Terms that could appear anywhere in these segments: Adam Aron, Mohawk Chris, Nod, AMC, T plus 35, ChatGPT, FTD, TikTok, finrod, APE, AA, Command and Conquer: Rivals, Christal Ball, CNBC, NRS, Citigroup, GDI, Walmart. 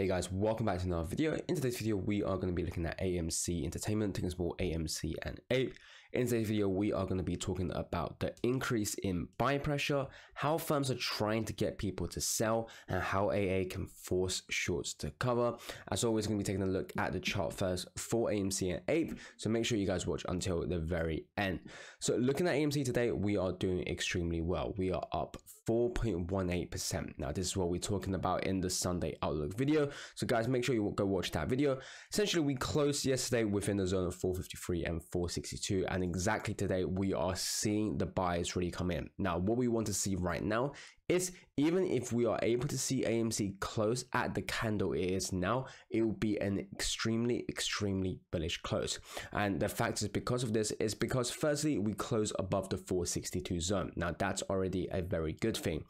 Hey guys, welcome back to another video. In today's video, we are going to be looking at AMC Entertainment, ticker symbol AMC and APE. In today's video, we are going to be talking about the increase in buy pressure, how firms are trying to get people to sell, and how AA can force shorts to cover. As always, we're going to be taking a look at the chart first for AMC and APE, so make sure you guys watch until the very end. So looking at AMC today, we are doing extremely well. We are up 4.18%. Now, this is what we're talking about in the Sunday Outlook video. So guys, make sure you go watch that video. Essentially, we closed yesterday within the zone of 453 and 462, and exactly today we are seeing the buyers really come in. Now, what we want to see right now is, even if we are able to see AMC close at the candle it is now, it will be an extremely bullish close. And the fact is, because of this, is because firstly, we close above the 462 zone. Now, that's already a very good thing.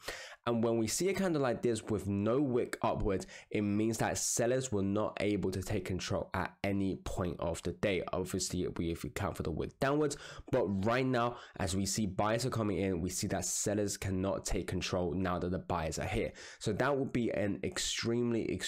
And when we see a candle like this with no wick upwards, it means that sellers were not able to take control at any point of the day. Obviously, if we count for the wick downwards, but right now, as we see buyers are coming in, we see that sellers cannot take control now that the buyers are here. So that would be an extremely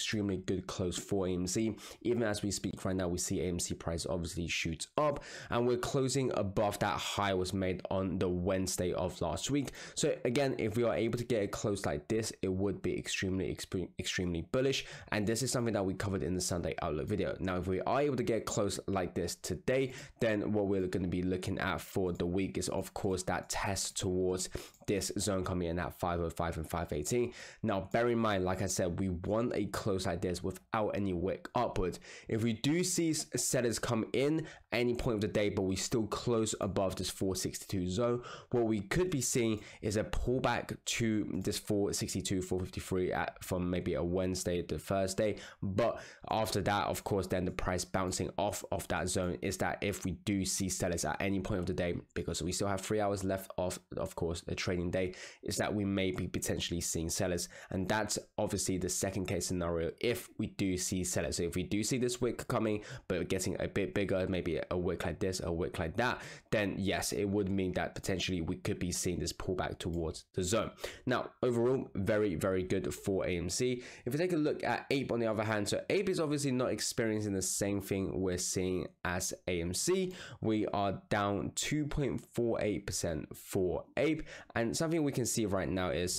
good close for AMC. Even as we speak right now, we see AMC price obviously shoots up, and we're closing above that high was made on the Wednesday of last week. So again, if we are able to get a close like this, it would be extremely bullish, and this is something that we covered in the Sunday Outlook video. Now, if we are able to get close like this today, then what we're going to be looking at for the week is, of course, that test towards this zone coming in at 505 and 518. Now, bear in mind, like I said, we want a close like this without any wick upwards. If we do see sellers come in any point of the day, but we still close above this 462 zone, what we could be seeing is a pullback to this 462, 453 from maybe a Wednesday to Thursday. But after that, of course, then the price bouncing off of that zone is that if we do see sellers at any point of the day, because we still have 3 hours left of course, the trade day, is that we may be potentially seeing sellers, and that's obviously the second case scenario if we do see sellers. So if we do see this wick coming but getting a bit bigger, maybe a wick like this, a wick like that, then yes, it would mean that potentially we could be seeing this pullback towards the zone. Now, overall, very good for AMC. If we take a look at APE on the other hand, so APE is obviously not experiencing the same thing we're seeing as AMC. We are down 2.48% for APE, and something we can see right now is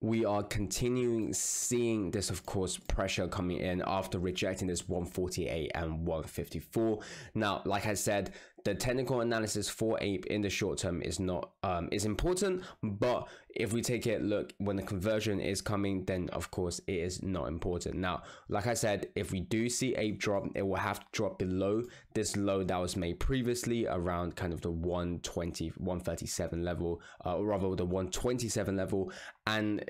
we are continuing seeing this, of course, pressure coming in after rejecting this 148 and 154. Now, like I said, the technical analysis for APE in the short term is not is important, but if we take a look when the conversion is coming, then of course it is not important. Now, like I said, if we do see APE drop, it will have to drop below this low that was made previously around kind of the 120, 137 level, or rather the 127 level, and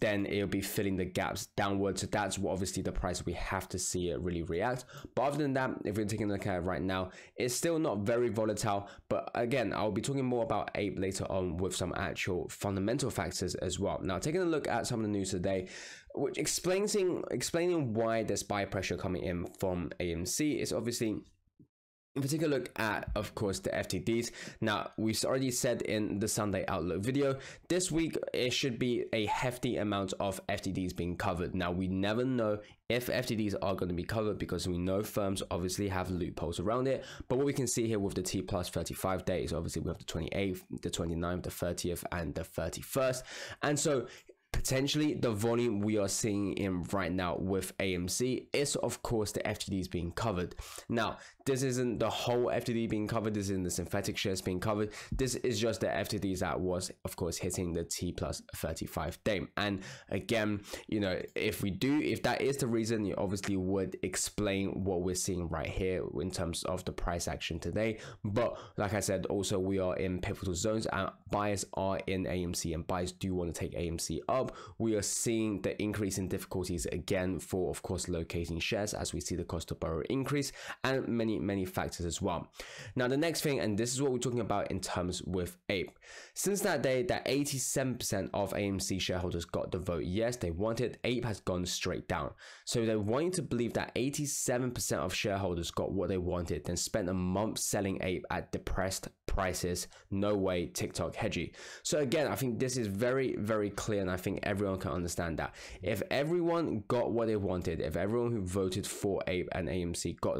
then it'll be filling the gaps downwards. So that's what obviously the price we have to see it really react. But other than that, if we're taking a look at it right now, it's still not very volatile. But again, I'll be talking more about APE later on with some actual fundamental factors as well. Now, taking a look at some of the news today, which explaining why there's buy pressure coming in from AMC is obviously, if we take a look at, of course, the FTDs. Now, we've already said in the Sunday Outlook video, this week it should be a hefty amount of FTDs being covered. Now, we never know if FTDs are going to be covered because we know firms obviously have loopholes around it. But what we can see here with the T plus 35 day is obviously we have the 28th, the 29th, the 30th, and the 31st. And so potentially the volume we are seeing in right now with AMC is, of course, the FTDs being covered. Now, this isn't the whole FTD being covered, this isn't the synthetic shares being covered, this is just the FTDs that was, of course, hitting the T plus 35 day. And again, you know, if that is the reason, you obviously would explain what we're seeing right here in terms of the price action today. But like I said, also we are in pivotal zones and buyers are in AMC, and buyers do want to take AMC up. We are seeing the increase in difficulties again for, of course, locating shares, as we see the cost of borrow increase and many factors as well. Now, the next thing, and this is what we're talking about in terms with APE. Since that day that 87% of AMC shareholders got the vote yes they wanted, APE has gone straight down. So they want you to believe that 87% of shareholders got what they wanted, then spent a month selling APE at depressed prices. No way, TikTok hedgy. So again, I think this is very clear, and I think think everyone can understand that. If everyone got what they wanted, if everyone who voted for APE and AMC got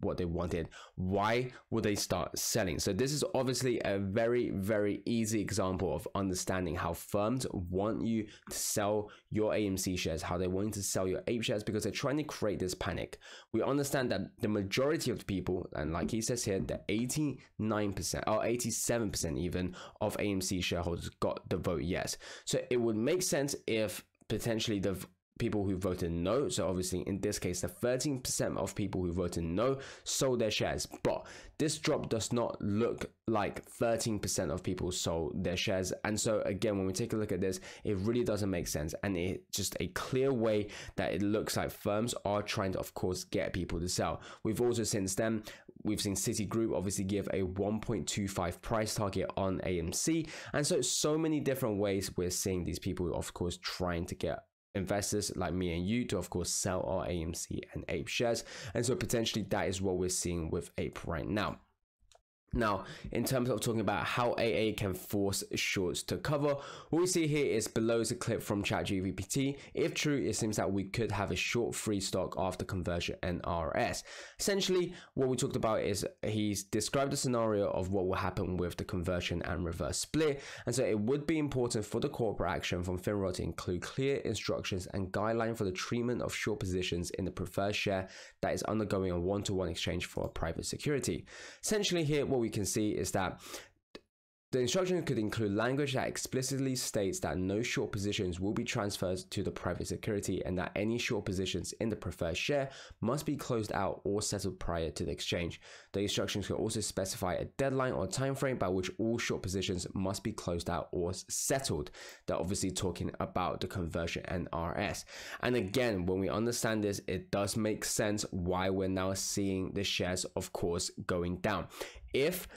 what they wanted, why would they start selling? So this is obviously a very, very easy example of understanding how firms want you to sell your AMC shares, how they want you to sell your APE shares, because they're trying to create this panic. We understand that the majority of the people, and like he says here, the 89% or 87% even of AMC shareholders got the vote yes. So it would make sense if potentially the people who voted no, so obviously in this case the 13% of people who voted no sold their shares, but this drop does not look like 13% of people sold their shares. And so again, when we take a look at this, it really doesn't make sense, and it's just a clear way that it looks like firms are trying to, of course, get people to sell. We've also since then we've seen Citigroup obviously give a 1.25 price target on AMC, and so many different ways we're seeing these people, of course, trying to get investors like me and you to, of course, sell our AMC and APE shares. And so potentially that is what we're seeing with APE right now. Now, in terms of talking about how AA can force shorts to cover, what we see here is below is a clip from ChatGPT. If true, it seems that we could have a short free stock after conversion NRS. Essentially, what we talked about is he's described a scenario of what will happen with the conversion and reverse split. And so it would be important for the corporate action from finrod to include clear instructions and guideline for the treatment of short positions in the preferred share that is undergoing a one-to-one exchange for a private security. Essentially here, what we can see is that the instruction could include language that explicitly states that no short positions will be transferred to the private security, and that any short positions in the preferred share must be closed out or settled prior to the exchange. The instructions could also specify a deadline or time frame by which all short positions must be closed out or settled. They're obviously talking about the conversion NRS. And again, when we understand this, it does make sense why we're now seeing the shares, of course, going down. If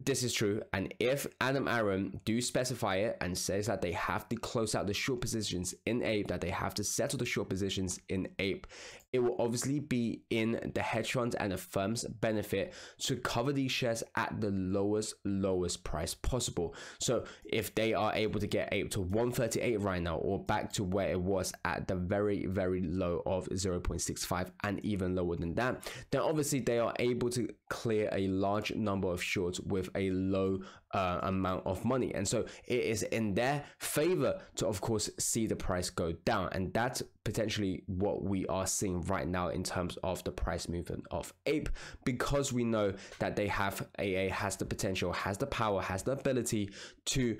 this is true, and if Adam Aron do specify it and says that they have to close out the short positions in APE, that they have to settle the short positions in APE, it will obviously be in the hedge funds and the firm's benefit to cover these shares at the lowest price possible. So if they are able to get APE to 138 right now, or back to where it was at the very, very low of 0.65 and even lower than that, then obviously they are able to clear a large number of shorts with a low amount of money. And so it is in their favor to, of course, see the price go down. And that's potentially what we are seeing right now in terms of the price movement of APE, because we know that they have, AA has the potential, has the power, has the ability to.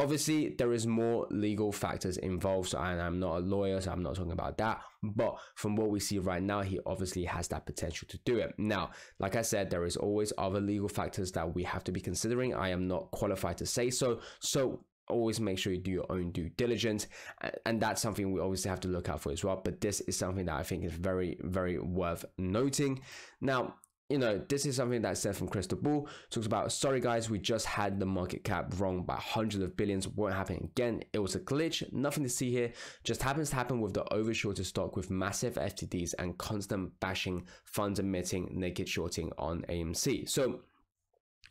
Obviously, there is more legal factors involved, so, and I'm not a lawyer, so I'm not talking about that. But from what we see right now, he obviously has that potential to do it. Now, like I said, there is always other legal factors that we have to be considering. I am not qualified to say so. So always make sure you do your own due diligence, and that's something we obviously have to look out for as well. But this is something that I think is very, very worth noting. Now, you know, this is something that's said from Christal Ball. Talks about, sorry guys, we just had the market cap wrong by hundreds of billions. Won't happen again. It was a glitch. Nothing to see here. Just happens to happen with the overshorted stock with massive FTDs and constant bashing, funds emitting, naked shorting on AMC. So,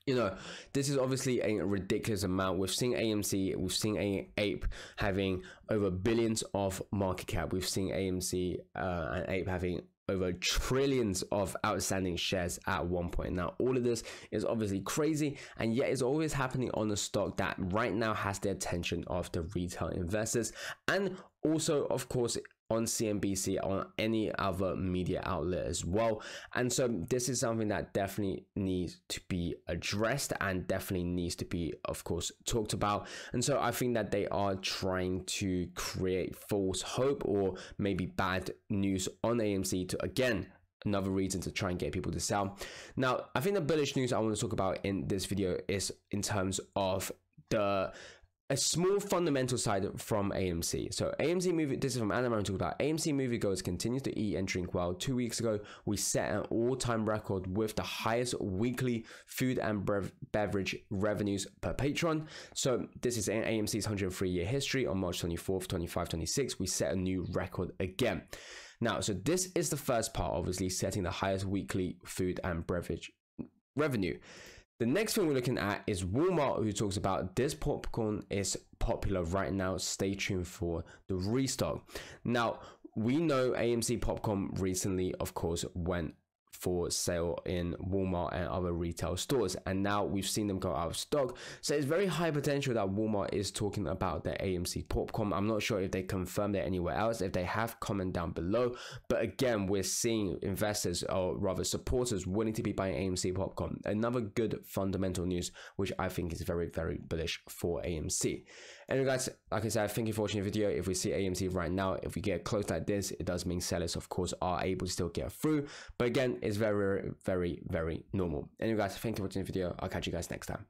you know, this is obviously a ridiculous amount. We've seen AMC, we've seen APE having over billions of market cap. We've seen AMC and APE having over trillions of outstanding shares at one point. Now, all of this is obviously crazy, and yet it's always happening on a stock that right now has the attention of the retail investors, and also, of course, on CNBC, on any other media outlet as well. And so this is something that definitely needs to be addressed and definitely needs to be, of course, talked about. And so I think that they are trying to create false hope or maybe bad news on AMC to, again, another reason to try and get people to sell. Now, I think the bullish news I want to talk about in this video is in terms of the a small fundamental side from AMC. So AMC movie, this is from Adam Aron, talking about AMC moviegoers continue to eat and drink well. 2 weeks ago, we set an all-time record with the highest weekly food and beverage revenues per patron. So this is AMC's 103-year history. On March 24th, 25, 26, we set a new record again. Now, so this is the first part, obviously setting the highest weekly food and beverage revenue. The next thing we're looking at is Walmart, who talks about this popcorn is popular right now. Stay tuned for the restock. Now, we know AMC popcorn recently, of course, went for sale in Walmart and other retail stores, and now we've seen them go out of stock. So it's very high potential that Walmart is talking about their AMC popcorn. I'm not sure if they confirmed it anywhere else. If they have, comment down below. But again, we're seeing investors, or rather supporters, willing to be buying AMC popcorn. Another good fundamental news, which I think is very, very bullish for AMC. Anyway, guys, like I said, thank you for watching the video. If we see AMC right now, if we get close like this, it does mean sellers, of course, are able to still get through. But again, it's very, very, very normal. Anyway, guys, thank you for watching the video. I'll catch you guys next time.